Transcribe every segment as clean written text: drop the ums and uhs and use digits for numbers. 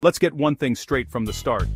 Let's get one thing straight from the start.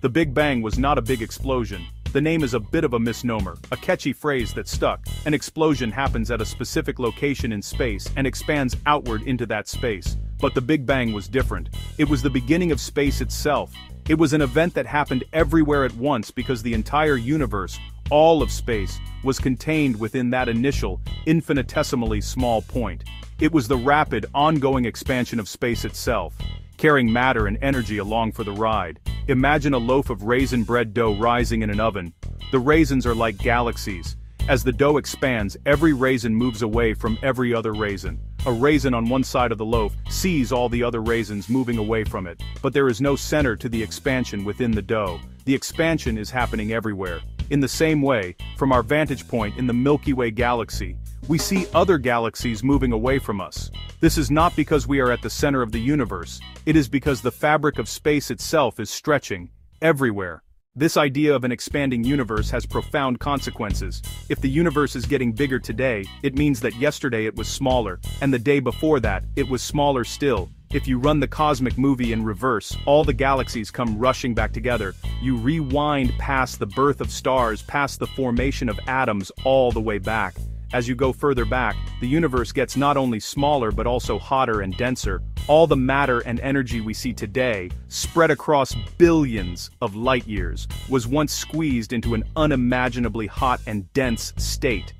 The Big Bang was not a big explosion. The name is a bit of a misnomer, a catchy phrase that stuck. An explosion happens at a specific location in space and expands outward into that space. But the Big Bang was different. It was the beginning of space itself. It was an event that happened everywhere at once because the entire universe, all of space, was contained within that initial, infinitesimally small point. It was the rapid, ongoing expansion of space itself, carrying matter and energy along for the ride. Imagine a loaf of raisin bread dough rising in an oven. The raisins are like galaxies. As the dough expands, every raisin moves away from every other raisin. A raisin on one side of the loaf sees all the other raisins moving away from it, but there is no center to the expansion within the dough. The expansion is happening everywhere. In the same way, from our vantage point in the Milky Way galaxy, we see other galaxies moving away from us. This is not because we are at the center of the universe, it is because the fabric of space itself is stretching everywhere. This idea of an expanding universe has profound consequences. If the universe is getting bigger today, it means that yesterday it was smaller, and the day before that, it was smaller still. If you run the cosmic movie in reverse, all the galaxies come rushing back together. You rewind past the birth of stars, past the formation of atoms, all the way back. As you go further back, the universe gets not only smaller but also hotter and denser. All the matter and energy we see today, spread across billions of light years, was once squeezed into an unimaginably hot and dense state.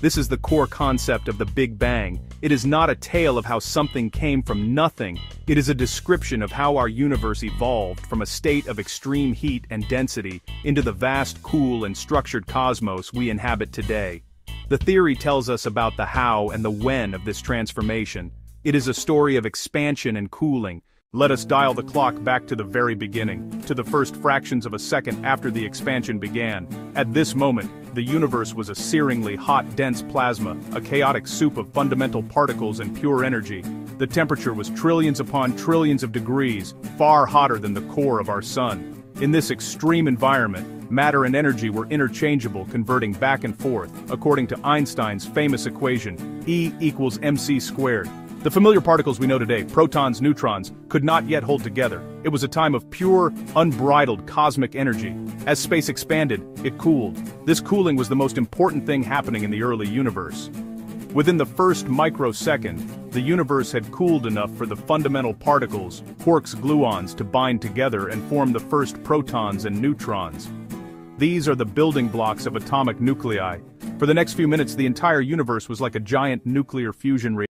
This is the core concept of the Big Bang. It is not a tale of how something came from nothing, it is a description of how our universe evolved from a state of extreme heat and density into the vast, cool and structured cosmos we inhabit today. The theory tells us about the how and the when of this transformation. It is a story of expansion and cooling. Let us dial the clock back to the very beginning, to the first fractions of a second after the expansion began. At this moment, the universe was a searingly hot, dense plasma, a chaotic soup of fundamental particles and pure energy. The temperature was trillions upon trillions of degrees, far hotter than the core of our sun. In this extreme environment, matter and energy were interchangeable, converting back and forth, according to Einstein's famous equation, E equals mc squared. The familiar particles we know today, protons, neutrons, could not yet hold together. It was a time of pure, unbridled cosmic energy. As space expanded, it cooled. This cooling was the most important thing happening in the early universe. Within the first microsecond, the universe had cooled enough for the fundamental particles, quarks, gluons, to bind together and form the first protons and neutrons. These are the building blocks of atomic nuclei. For the next few minutes, the entire universe was like a giant nuclear fusion reactor.